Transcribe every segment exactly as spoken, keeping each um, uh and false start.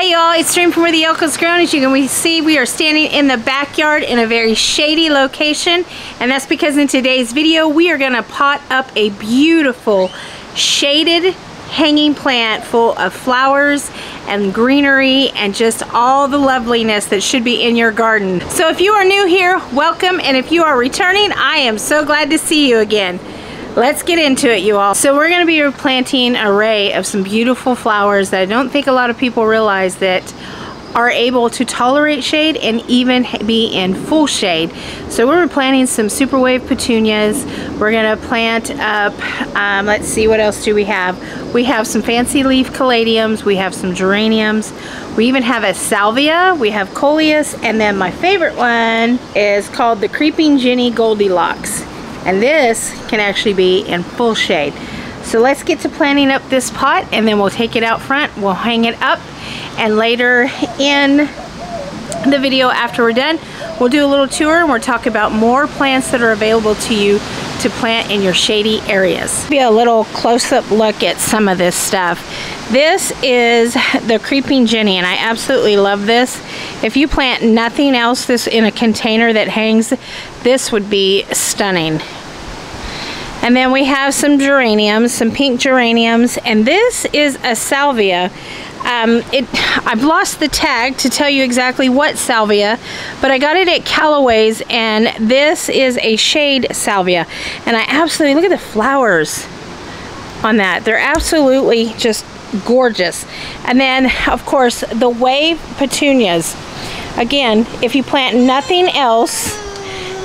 Hey y'all, it's Dream from Where the YoCals Grow, and as you can see, we are standing in the backyard in a very shady location, and that's because in today's video we are going to pot up a beautiful shaded hanging plant full of flowers and greenery and just all the loveliness that should be in your garden. So if you are new here, welcome, and if you are returning, I am so glad to see you again. Let's get into it, you all. So we're going to be planting an array of some beautiful flowers that I don't think a lot of people realize that are able to tolerate shade and even be in full shade. So we're planting some super wave petunias. We're going to plant up, um, let's see, what else do we have? We have some fancy leaf caladiums. We have some geraniums. We even have a salvia. We have coleus. And then my favorite one is called the Creeping Jenny Goldilocks. And this can actually be in full shade. So let's get to planting up this pot, and then we'll take it out front, we'll hang it up, and later in the video after we're done, we'll do a little tour and we'll talk about more plants that are available to you to plant in your shady areas. Be a little close-up look at some of this stuff. This is the Creeping Jenny, and I absolutely love this. If you plant nothing else this in a container that hangs, this would be stunning. And then we have some geraniums, some pink geraniums, and this is a salvia. Um, it, I've lost the tag to tell you exactly what salvia, but I got it at Callaway's, and this is a shade salvia. And I absolutely, look at the flowers on that. They're absolutely just gorgeous. And then, of course, the wave petunias. Again, if you plant nothing else,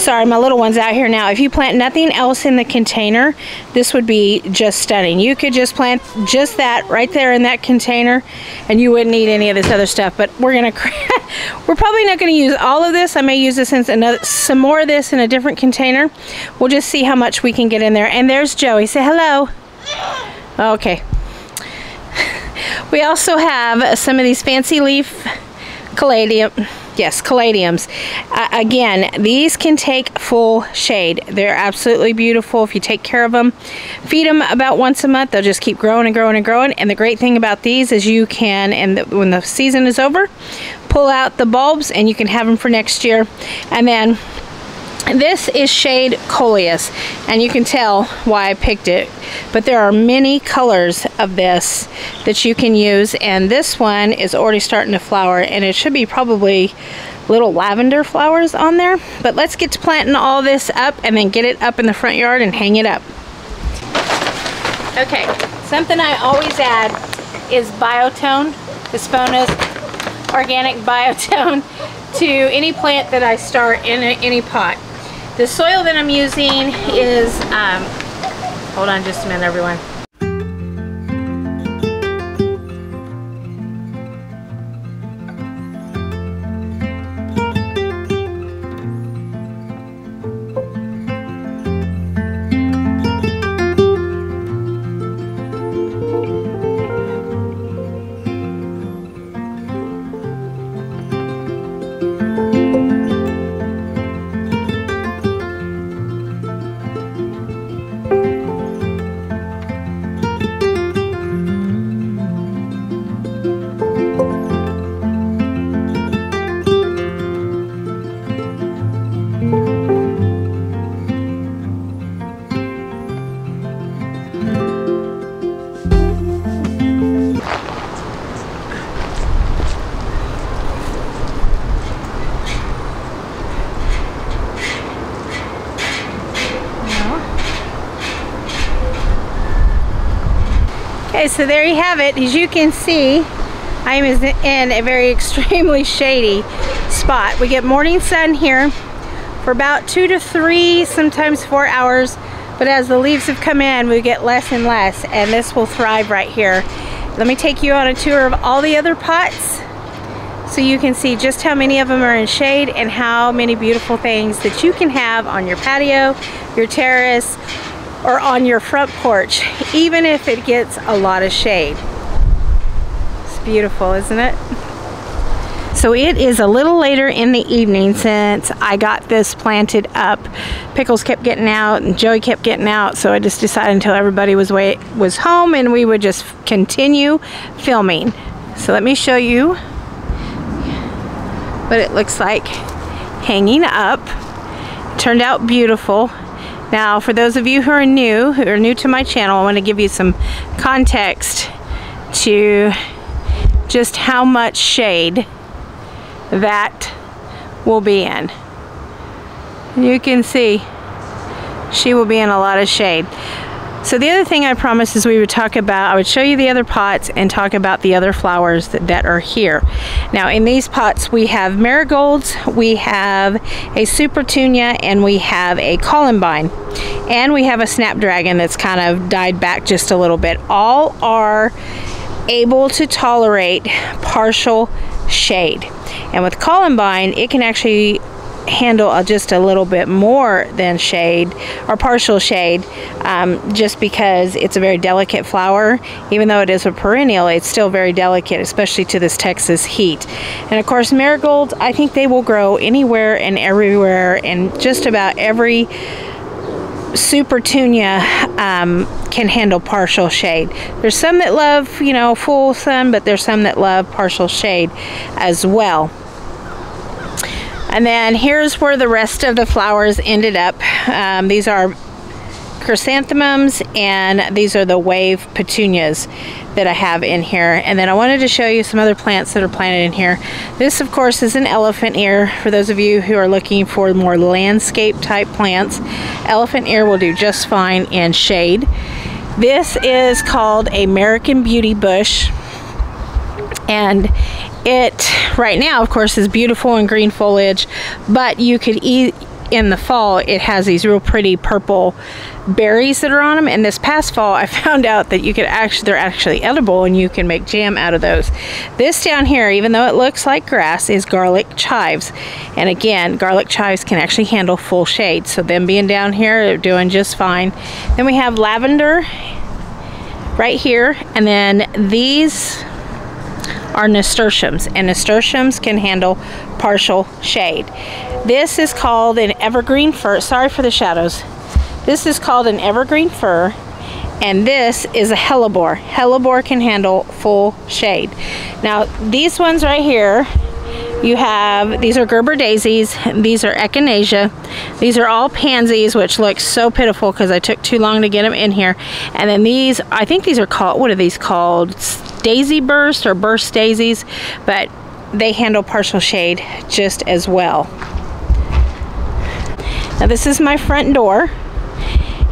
sorry, my little one's out here now. If you plant nothing else in the container, this would be just stunning. You could just plant just that right there in that container, and you wouldn't need any of this other stuff. But we're gonna, we're probably not gonna use all of this. I may use this in another, some more of this in a different container. We'll just see how much we can get in there. And there's Joey. Say hello. Okay. We also have some of these fancy leaf caladium. Yes, caladiums. Uh, again, these can take full shade. They're absolutely beautiful if you take care of them. Feed them about once a month. They'll just keep growing and growing and growing. And the great thing about these is you can, and the, when the season is over, pull out the bulbs and you can have them for next year. And then this is shade coleus, and you can tell why I picked it, but there are many colors of this that you can use, and this one is already starting to flower, and it should be probably little lavender flowers on there. But let's get to planting all this up and then get it up in the front yard and hang it up. Okay, something I always add is Bio Tone, the Spona's organic Bio Tone, to any plant that I start in a, any pot. The soil that I'm using is, um, hold on just a minute, everyone. Okay, so there you have it. As you can see, I am in a very extremely shady spot. We get morning sun here for about two to three, sometimes four hours, but as the leaves have come in, we get less and less, and this will thrive right here. Let me take you on a tour of all the other pots so you can see just how many of them are in shade and how many beautiful things that you can have on your patio, your terrace, or on your front porch, even if it gets a lot of shade. It's beautiful, isn't it? So it is a little later in the evening since I got this planted up. Pickles kept getting out and Joey kept getting out, so I just decided until everybody was, way, was home, and we would just continue filming. So let me show you what it looks like hanging up. It turned out beautiful. Now, for those of you who are new, who are new to my channel, I want to give you some context to just how much shade that will be in. You can see she will be in a lot of shade. So the other thing I promised is we would talk about, I would show you the other pots and talk about the other flowers that, that are here. Now in these pots we have marigolds, we have a supertunia, and we have a columbine. And we have a snapdragon that's kind of died back just a little bit. All are able to tolerate partial shade. And with columbine, it can actually handle just a little bit more than shade or partial shade, um, just because it's a very delicate flower. Even though it is a perennial, it's still very delicate, especially to this Texas heat. And of course marigolds, I think they will grow anywhere and everywhere, and just about every supertunia um, can handle partial shade. There's some that love, you know, full sun, but there's some that love partial shade as well. And then here's where the rest of the flowers ended up. Um, these are chrysanthemums, and these are the wave petunias that I have in here. And then I wanted to show you some other plants that are planted in here. This of course is an elephant ear. For those of you who are looking for more landscape type plants, elephant ear will do just fine in shade. This is called American Beauty bush, and it right now of course is beautiful in green foliage, but you could eat in the fall. It has these real pretty purple berries that are on them, and this past fall I found out that you could actually, they're actually edible, and you can make jam out of those. This down here, even though it looks like grass, is garlic chives, and again garlic chives can actually handle full shade, so them being down here they're doing just fine. Then we have lavender right here, and then these are nasturtiums, and nasturtiums can handle partial shade. This is called an evergreen fir. Sorry for the shadows. This is called an evergreen fir, and this is a hellebore. Hellebore can handle full shade. Now these ones right here, you have, these are Gerber daisies, these are echinacea, these are all pansies, which looks so pitiful because I took too long to get them in here. And then these, I think these are called, what are these called? Daisy burst or burst daisies, but they handle partial shade just as well. Now this is my front door,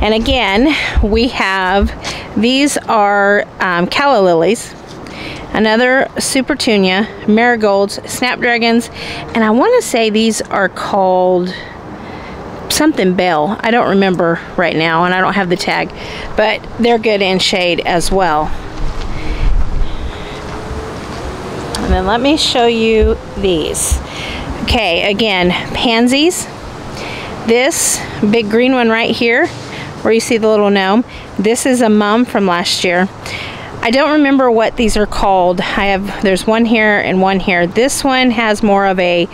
and again we have, these are um, calla lilies, another supertunia, marigolds, snapdragons, and I want to say these are called something bell. I don't remember right now, and I don't have the tag, but they're good in shade as well. And then let me show you these. Okay, again, pansies. This big green one right here, where you see the little gnome, this is a mum from last year. I don't remember what these are called. I have, there's one here and one here. This one has more of a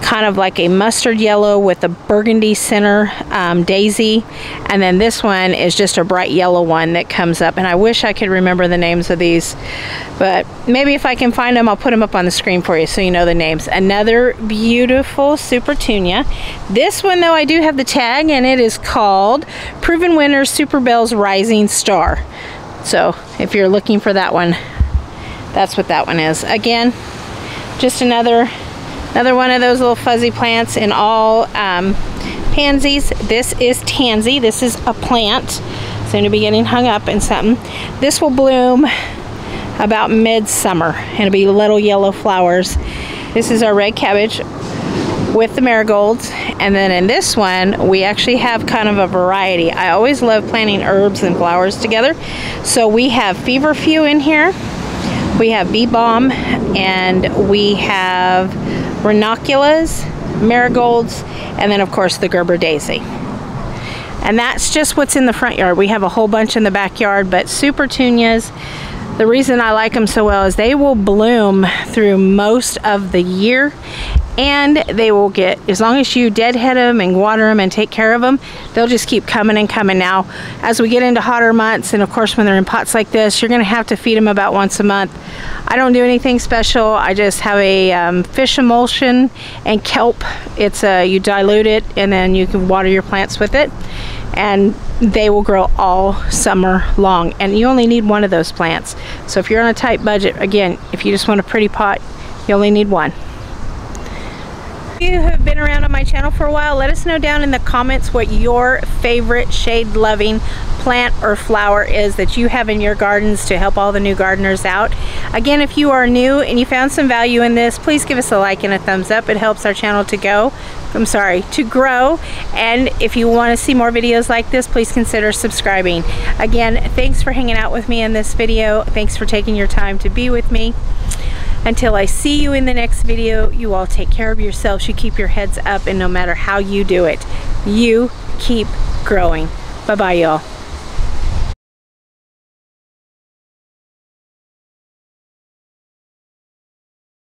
kind of like a mustard yellow with a burgundy center, um, daisy, and then this one is just a bright yellow one that comes up, and I wish I could remember the names of these, but maybe if I can find them I'll put them up on the screen for you so you know the names. Another beautiful supertunia. This one though I do have the tag, and it is called Proven Winners Super Bells Rising Star. So if you're looking for that one, that's what that one is. Again, just another another one of those little fuzzy plants, in all um, pansies. This is tansy. This is a plant. It's going to be getting hung up in something. This will bloom about midsummer, and it'll be little yellow flowers. This is our red cabbage with the marigolds, and then in this one we actually have kind of a variety. I always love planting herbs and flowers together, so we have feverfew in here, we have bee balm, and we have ranunculus, marigolds, and then of course the Gerber daisy. And that's just what's in the front yard. We have a whole bunch in the backyard, but supertunias, the reason I like them so well is they will bloom through most of the year, and they will get, as long as you deadhead them and water them and take care of them, they'll just keep coming and coming. Now as we get into hotter months, and of course when they're in pots like this, you're going to have to feed them about once a month. I don't do anything special. I just have a um, fish emulsion and kelp. It's a, you dilute it and then you can water your plants with it, and they will grow all summer long. And you only need one of those plants. So if you're on a tight budget, again, if you just want a pretty pot, you only need one. If you have been around on my channel for a while, let us know down in the comments what your favorite shade loving plant or flower is that you have in your gardens to help all the new gardeners out. Again, if you are new and you found some value in this, please give us a like and a thumbs up. It helps our channel to go I'm sorry to grow. And if you want to see more videos like this, please consider subscribing. Again, thanks for hanging out with me in this video. Thanks for taking your time to be with me. Until I see you in the next video, you all take care of yourselves, you keep your heads up, and no matter how you do it, you keep growing. Bye-bye, y'all.